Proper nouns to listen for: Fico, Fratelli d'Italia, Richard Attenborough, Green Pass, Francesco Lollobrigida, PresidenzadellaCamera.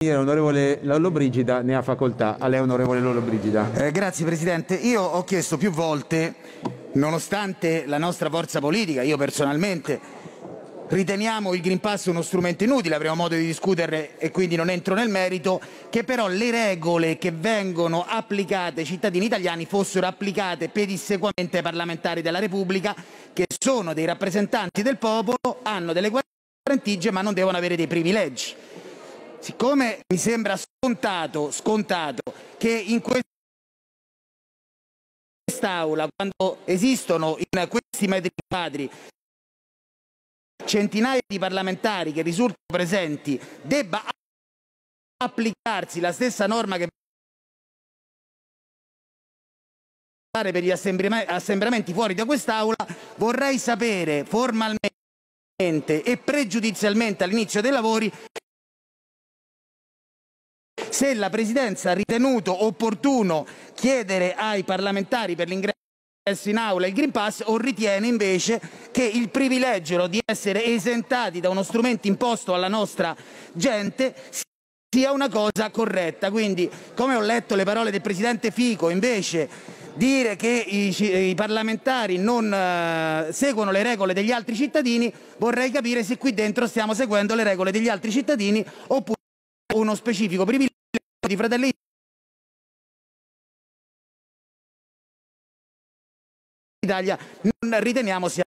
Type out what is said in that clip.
Onorevole Lollobrigida, ne ha facoltà. A lei, onorevole Lollobrigida. Grazie Presidente. Io ho chiesto più volte, nonostante la nostra forza politica, io personalmente, riteniamo il Green Pass uno strumento inutile, avremo modo di discutere e quindi non entro nel merito, che però le regole che vengono applicate ai cittadini italiani fossero applicate pedissequamente ai parlamentari della Repubblica, che sono dei rappresentanti del popolo, hanno delle guarentigie ma non devono avere dei privilegi. Siccome mi sembra scontato che in quest'Aula, quando esistono in questi metri quadri centinaia di parlamentari che risultano presenti, debba applicarsi la stessa norma che per gli assembramenti fuori da quest'Aula, vorrei sapere formalmente e pregiudizialmente all'inizio dei lavori se la Presidenza ha ritenuto opportuno chiedere ai parlamentari per l'ingresso in Aula il Green Pass o ritiene invece che il privilegio di essere esentati da uno strumento imposto alla nostra gente sia una cosa corretta. Quindi, come ho letto le parole del Presidente Fico, invece dire che i parlamentari non seguono le regole degli altri cittadini, vorrei capire se qui dentro stiamo seguendo le regole degli altri cittadini oppure uno specifico privilegio di Fratelli d'Italia non riteniamo sia